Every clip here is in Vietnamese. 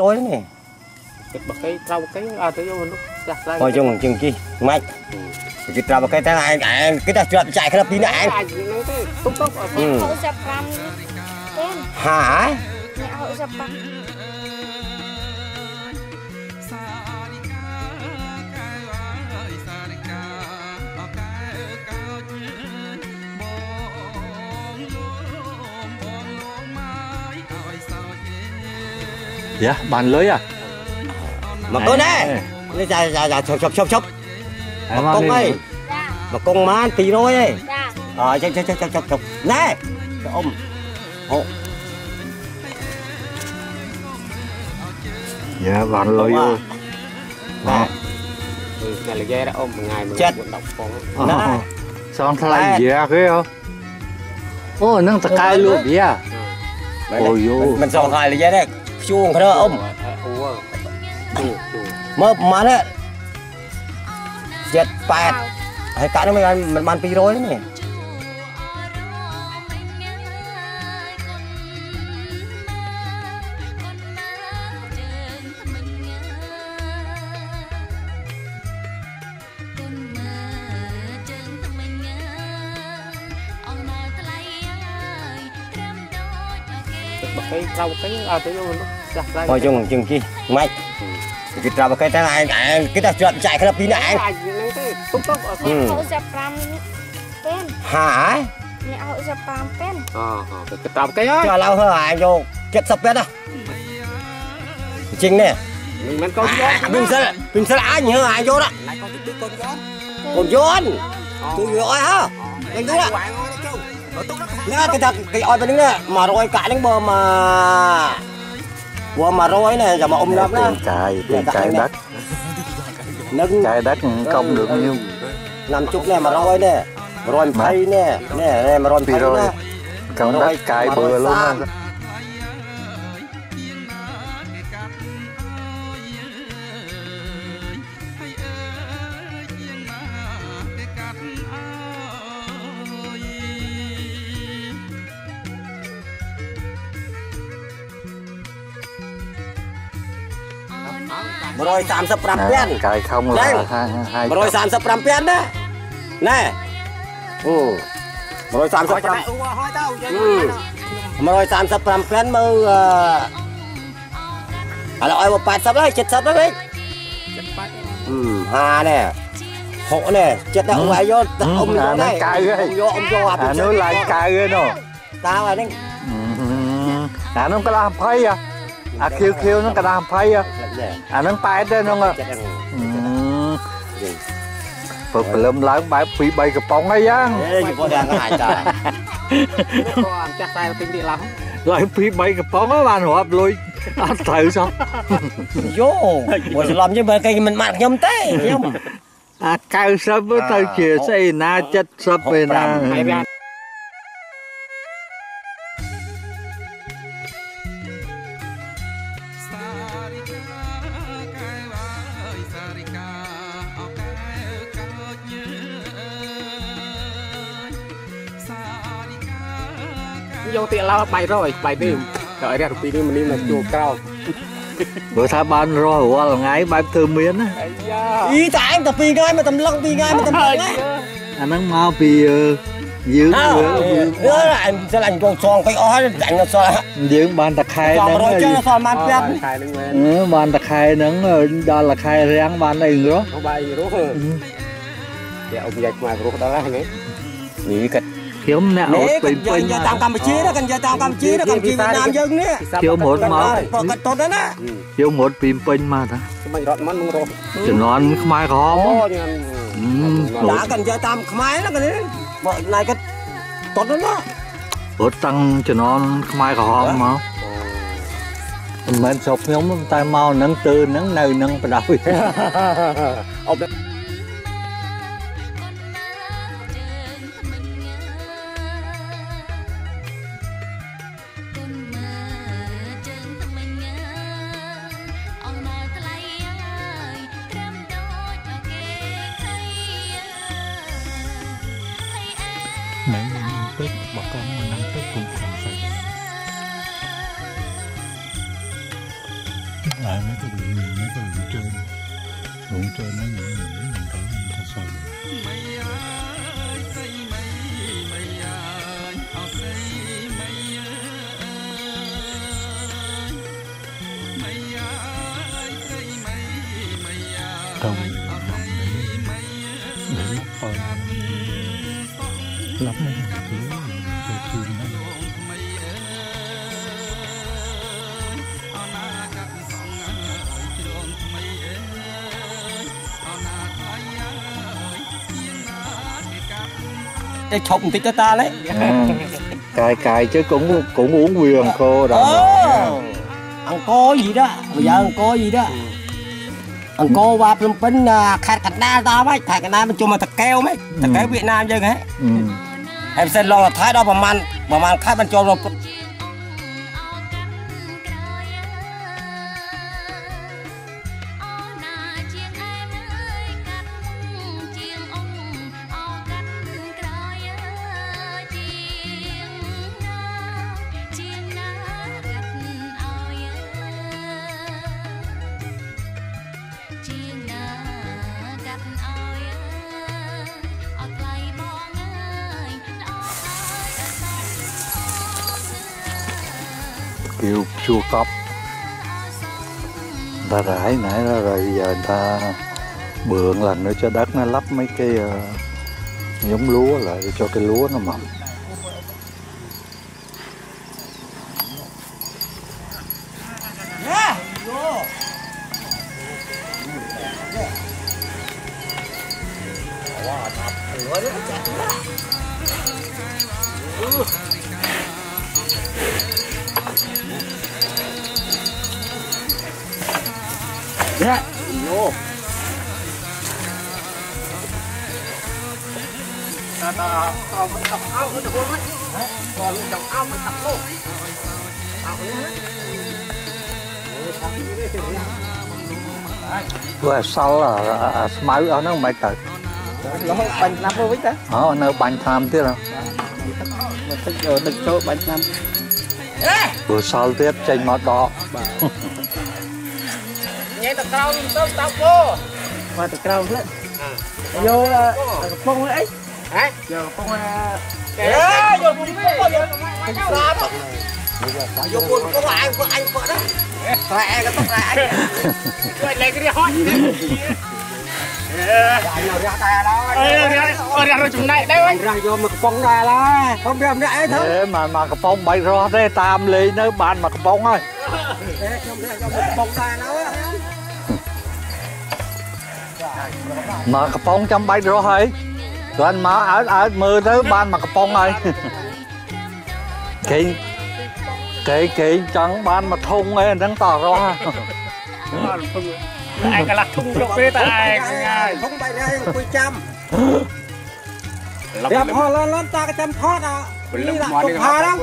Trôi nè. Bật cái trâu cái à tới vô lúc chặt ra. Coi chung bằng chừng chi. Mạch. Cái trâu cái ta này cái ta trượt chạy cái là pin này. Tốc tốc ở hậu dập bằng. Hả? Hậu dập bằng. Dạ, bàn lưới à? Mà con đấy, nó già chọc. Mà con ấy, mà con má tí thôi ấy. Ờ, chọc. Này, cho ông. Ồ. Dạ, bàn lưới ơi. Này, này là dê đã ôm một ngày mà vận động con. Này, sao anh thay làm gì ra cái không? Ồ, nó thật cay luôn vậy à? Ôi dồi. Mình sao thay là dê đấy. Chuông cái đó ông mơ mà đấy giật bẹt hay cả nó mình ban pi rồi nè cái trâu cái à tới luôn chặt ra coi chung bằng chừng chi mạch cái trâu cái ta này cái ta trượt chạy cái là pin này tốc tốc ở hậu dập làm pen hả này hậu dập làm pen cái trâu cái đó cho lâu thôi à vô chặt sập pen đó chính nè mình mang con gión mình sẽ ăn như ai vô đó con gión tôi gọi hả anh tôi đó nha cái thật cái oi bên đứng nè mà rồi cả đứng bờ mà qua mà rồi nè giờ mà ôm lắm đó tiền cài đất nâng cài đất công được nhiêu năm chút nè mà rồi nè rồi thấy nè nè mà rồi thấy nè công đất cài bừa luôn rồi 35 phen cái không là hai rồi 35 phen đó nè rồi 35 rồi 35 phen mơ à là oi 80 đấy 70 đó đấy hà nè hộ nè chết đâu ngoài vô ông nó này cài ghê ông vô hạt nó lại cài ghê nó tao này đấy à nó có làm phay à khiêu nó có làm phay à à nó bay đây không ạ, bực lấm láng bay bị bay cái bóng ấy á, lại bị bay cái bóng á bạn hộp lui, ăn thử xong, vô, buổi làm như vậy cái mình mặc nhom té, nhom, à cao sấp với tay kia xây na chất sấp về na. Vô tiện lao bay rồi bay đi đợi ra được đi mình đi là chùa cao bữa tha ban rồi qua là ngay bay thường miến á ý tại anh tập pì ngay mà tầm lông pì ngay mà tầm hơi anh đang mau pì dưỡng nữa lại sẽ lành con sòn cái ó lành nó sòn dưỡng ban tạc khai nắng sòn ban pet ban tạc khai nắng đó là khai ráng ban này nữa bay rồi dạ ông dạy mà rồi đó là anh ấy nghĩ cách thiếu nè cần giờ tao Campuchia đó cần giờ tao Campuchia đó Campuchia Việt Nam dân đấy thiếu một máu còn tốt đấy nè thiếu một pin pin mà đó chỉ nói Khmer khó đã cần giờ tao Khmer đó cái này cái tốt đấy đó tốt tăng chỉ nói Khmer khó mà mình sụp nhóm tay mau nắng tư nắng nâu nắng đau bà con mình ăn tết cùng Mấy cái bụng này, mấy cái bụng trơn nó nhảy nhảy, mình thấy nó sôi. Mày ơi, say mày, mày ơi, tao say mày ơi. Mày ơi, say mày, mày ơi, tao say mày ơi. Lắm mấy cái thứ về thương nó. Cái chọc một tí cho ta đấy. Cài chứ cũng uống quyền khô rồi. Ăn có gì đó, bây giờ ăn có gì đó. Ăn có ba Phnom Penh khát cả na ta mấy, thải cả na mình chung mà thật keo Việt Nam chứ hả? Em xem lo là thái đó mà man khát mình cho rồi. Kêu chua cóc, người ta rải nãy đó rồi, giờ người ta bượn lần nữa cho đất nó lấp mấy cái giống lúa lại cho cái lúa nó mầm. Dạ, vô. Tao mới tập ao mới được luôn đấy. Còn lúc đầu ao mới tập luôn. Vừa sau là máu ở nó mày cởi. Nó bánh làm với ta. Ờ, nó bánh làm thế nào. Mình thích được chỗ bánh làm. Vừa sau tiếp trên nó đỏ. Nhảy từ cao lên tới tao cô, qua từ cao lên, vô phong ấy, vô phong cái, vô phong cái, vô phong có ai vợ đó, lại cái tóc lại, lại cái hót, ra rồi chúng này đấy, ra vô mà phong ra là, không biết làm đấy thôi, mà cái phong bay ra đây tam lì nơi bàn mà cái phong ơi, phong ra nó. Mà cà phong trong bay rồi hay, rồi anh má ở mưa tới ban mà cà phong ơi, kì chẳng ban mà thung ấy đang tỏ rồi. Anh cả là thung được biết ai không bay ra quỳ chăm. Đẹp hoa lên ta cái chăm thoát à, đi làm công khai đó.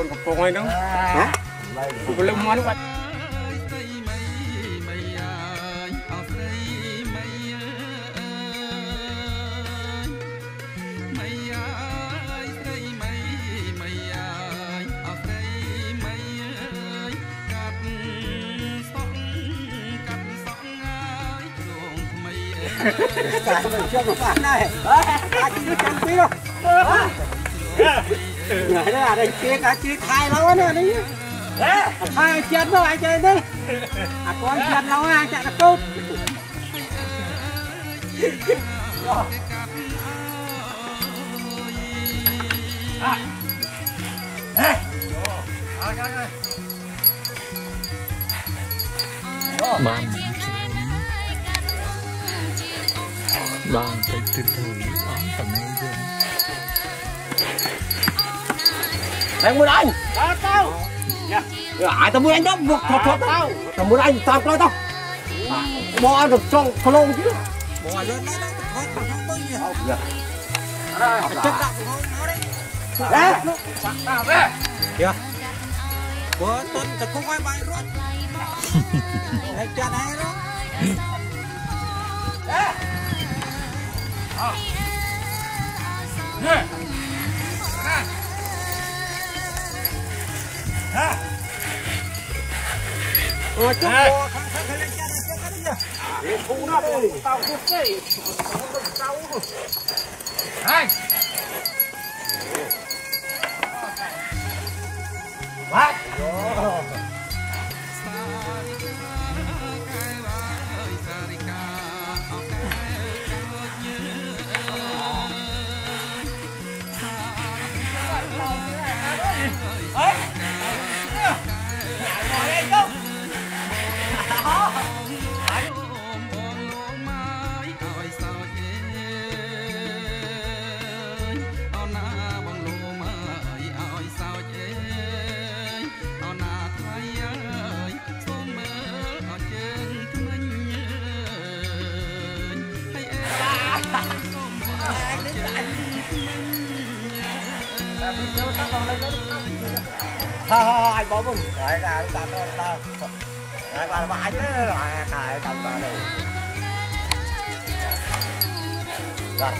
Cái con chưa có phản này. Cá chi chăn tí đâu. Người đó là đây kia cá chi thay lâu nữa đi. Thay chân nó lại chơi đi. À con chân lâu ha, chạy nó cút. Đang phải từ từ bám tầm nơi dân. Đang muốn anh. Đó tao. Nha. Ai tao muốn anh đó, buộc thuật tao. Tao muốn anh tao coi tao. Bỏ được trong follow chứ. Bỏ lên đấy đó, thoát không có gì. Dạ. Rồi, chất đạo của nó đấy. Đấy. Bắt tao đấy. Dạ. Bữa tuần thì không ai bay luôn. Đấy cho đấy đó. Đấy. Nè. Ha. Ôi trời. thôi bỏ bún rồi ra chúng ta thôi rồi bà bãi chứ rồi cài tập vào đi rồi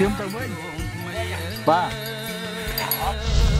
chúng ta với ba.